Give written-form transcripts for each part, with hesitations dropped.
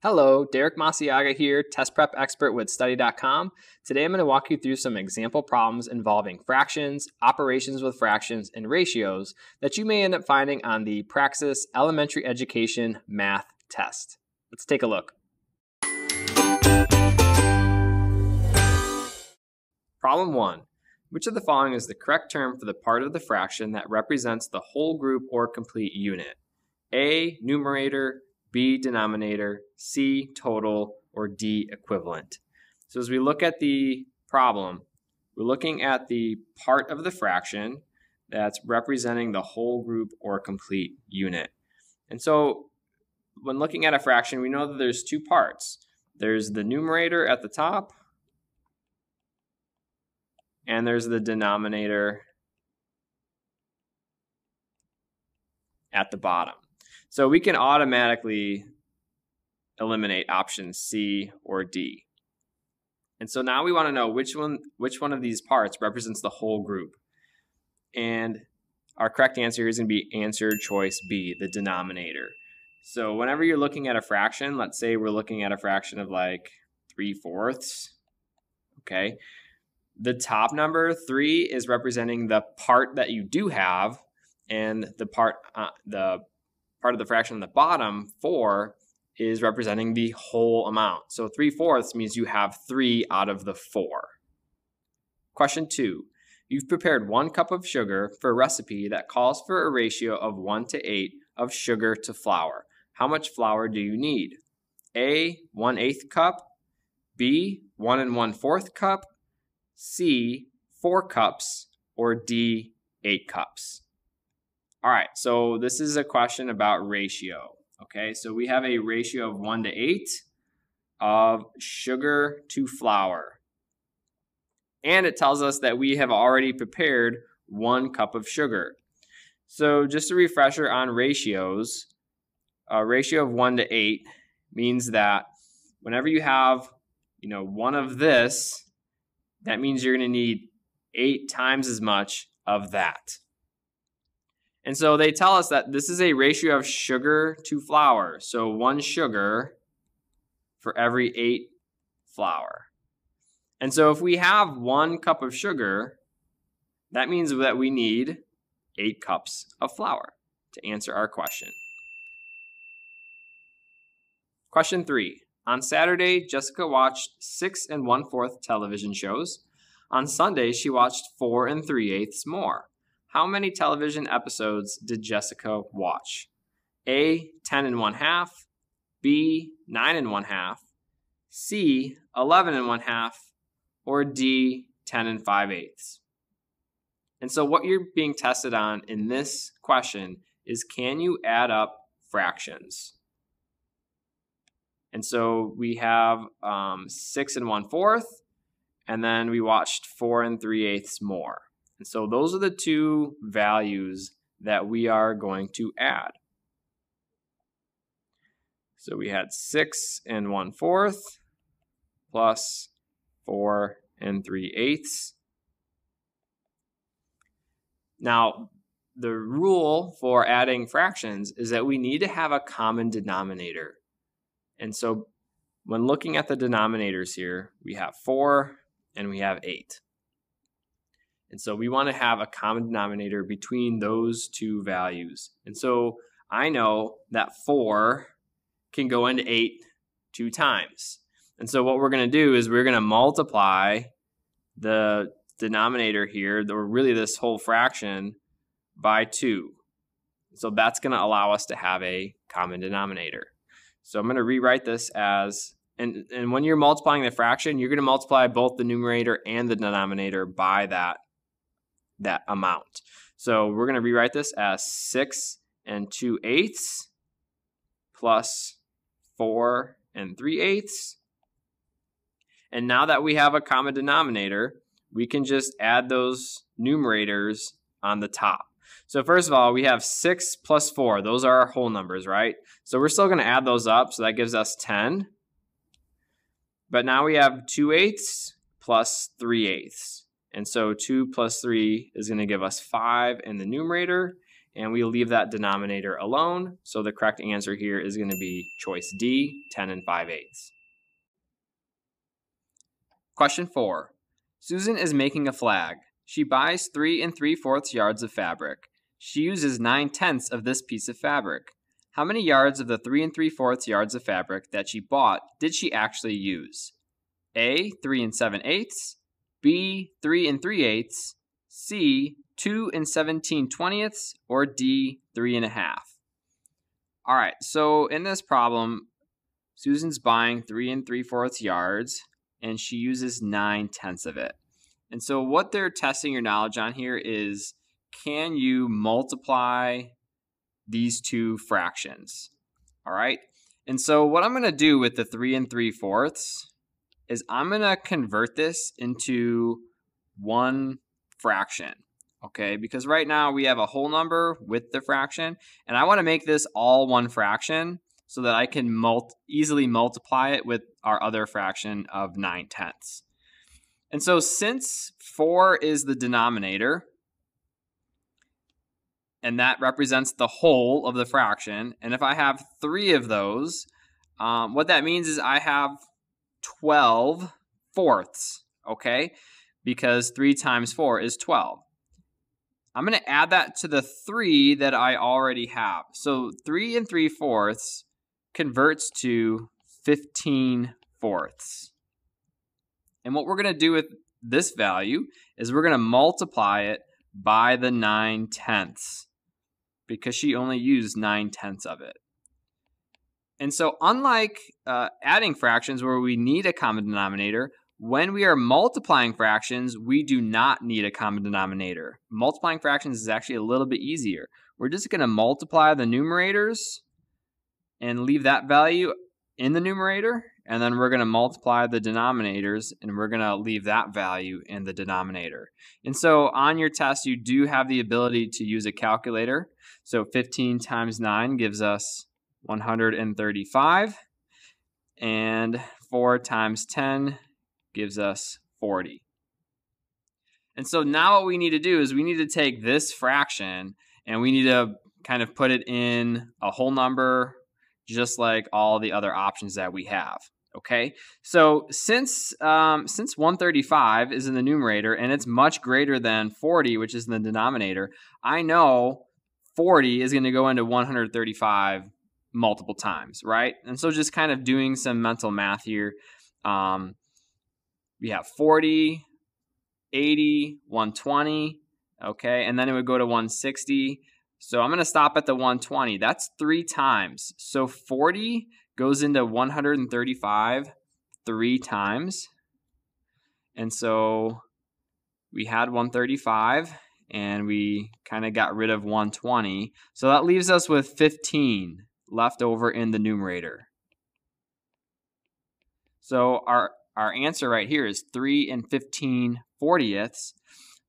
Hello, Derek Maciaga here, test prep expert with Study.com. Today I'm going to walk you through some example problems involving fractions, operations with fractions, and ratios that you may end up finding on the Praxis Elementary Education Math Test. Let's take a look. Problem 1. Which of the following is the correct term for the part of the fraction that represents the whole group or complete unit? A. Numerator, B. denominator, C. total, or D. equivalent. So as we look at the problem, we're looking at the part of the fraction that's representing the whole group or complete unit. And so when looking at a fraction, we know that there's two parts. There's the numerator at the top, and there's the denominator at the bottom. So we can automatically eliminate option C or D. And so now we want to know which one of these parts represents the whole group. And our correct answer is going to be answer choice B, the denominator. So whenever you're looking at a fraction, let's say we're looking at a fraction of like 3/4, okay? The top number, 3, is representing the part that you do have, and the part of the fraction on the bottom, 4, is representing the whole amount. So 3/4 means you have 3 out of the 4. Question 2. You've prepared 1 cup of sugar for a recipe that calls for a ratio of 1:8 of sugar to flour. How much flour do you need? A. 1/8 cup, B. 1 1/4 cup, C. 4 cups, or D. 8 cups. All right, so this is a question about ratio, okay? So we have a ratio of 1:8 of sugar to flour. And it tells us that we have already prepared 1 cup of sugar. So just a refresher on ratios, a ratio of 1:8 means that whenever you have, you know, 1 of this, that means you're going to need 8 times as much of that. And so they tell us that this is a ratio of sugar to flour. So 1 sugar for every 8 flour. And so if we have 1 cup of sugar, that means that we need 8 cups of flour to answer our question. Question 3. On Saturday, Jessica watched 6 1/4 television shows. On Sunday, she watched 4 3/8 more. How many television episodes did Jessica watch? A. 10 1/2, B. 9 1/2, C. 11 1/2, or D. 10 5/8. And so what you're being tested on in this question is, can you add up fractions? And so we have 6 1/4, and then we watched 4 3/8 more. And so those are the two values that we are going to add. So we had 6 1/4 plus 4 3/8. Now, the rule for adding fractions is that we need to have a common denominator. And so when looking at the denominators here, we have 4 and we have 8. And so we want to have a common denominator between those two values. And so I know that 4 can go into 8 2 times. And so what we're going to do is we're going to multiply the denominator here, or really this whole fraction, by 2. So that's going to allow us to have a common denominator. So I'm going to rewrite this as, and when you're multiplying the fraction, you're going to multiply both the numerator and the denominator by that amount. So we're going to rewrite this as 6 2/8 plus 4 3/8. And now that we have a common denominator, we can just add those numerators on the top. So first of all, we have 6 plus 4. Those are our whole numbers, right? So we're still going to add those up. So that gives us 10. But now we have 2/8 plus 3/8. And so 2 plus 3 is going to give us 5 in the numerator, and we leave that denominator alone. So the correct answer here is going to be choice D, 10 and 5/8. Question 4. Susan is making a flag. She buys 3 3/4 yards of fabric. She uses 9/10 of this piece of fabric. How many yards of the 3 3/4 yards of fabric that she bought did she actually use? A, 3 7/8, B, 3 3/8, C, 2 17/20, or D, 3 1/2. All right, so in this problem, Susan's buying 3 3/4 yards and she uses 9/10 of it. And so what they're testing your knowledge on here is, can you multiply these two fractions? All right, and so what I'm gonna do with the 3 3/4 is I'm gonna convert this into one fraction, okay? Because right now we have a whole number with the fraction, and I wanna make this all one fraction so that I can easily multiply it with our other fraction of 9/10. And so since 4 is the denominator, and that represents the whole of the fraction, and if I have 3 of those, what that means is I have 12/4, okay? Because 3 times 4 is 12. I'm gonna add that to the 3 that I already have. So 3 3/4 converts to 15/4. And what we're gonna do with this value is we're gonna multiply it by the 9/10, because she only used 9/10 of it. And so unlike adding fractions where we need a common denominator, when we are multiplying fractions, we do not need a common denominator. Multiplying fractions is actually a little bit easier. We're just gonna multiply the numerators and leave that value in the numerator, and then we're gonna multiply the denominators and we're gonna leave that value in the denominator. And so on your test, you do have the ability to use a calculator. So 15 times 9 gives us 135, and 4 times 10 gives us 40. And so now what we need to do is we need to take this fraction and we need to kind of put it in a whole number, just like all the other options that we have, okay? So since 135 is in the numerator and it's much greater than 40, which is in the denominator, I know 40 is gonna go into 135 multiple times, right? And so just kind of doing some mental math here. We have 40, 80, 120, okay? And then it would go to 160. So I'm gonna stop at the 120. That's 3 times. So 40 goes into 135 3 times. And so we had 135 and we kind of got rid of 120. So that leaves us with 15 left over in the numerator. So our answer right here is 3 15/40.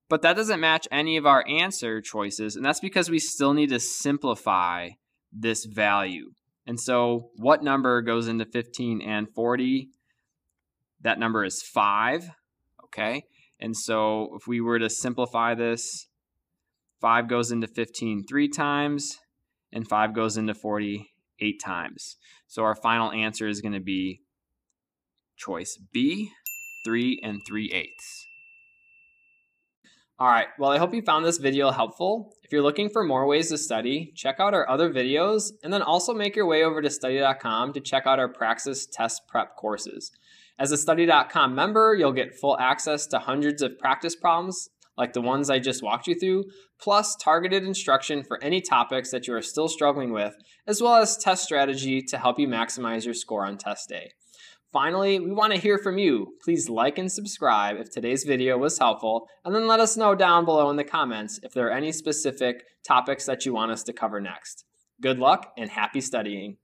But that doesn't match any of our answer choices, and that's because we still need to simplify this value. And so what number goes into 15 and 40? That number is 5, okay? And so if we were to simplify this, 5 goes into 15 3 times, and 5 goes into 40 8 times. So our final answer is gonna be choice B, 3 3/8. All right, well, I hope you found this video helpful. If you're looking for more ways to study, check out our other videos, and then also make your way over to Study.com to check out our Praxis test prep courses. As a Study.com member, you'll get full access to hundreds of practice problems like the ones I just walked you through, plus targeted instruction for any topics that you are still struggling with, as well as test strategy to help you maximize your score on test day. Finally, we want to hear from you. Please like and subscribe if today's video was helpful, and then let us know down below in the comments if there are any specific topics that you want us to cover next. Good luck and happy studying.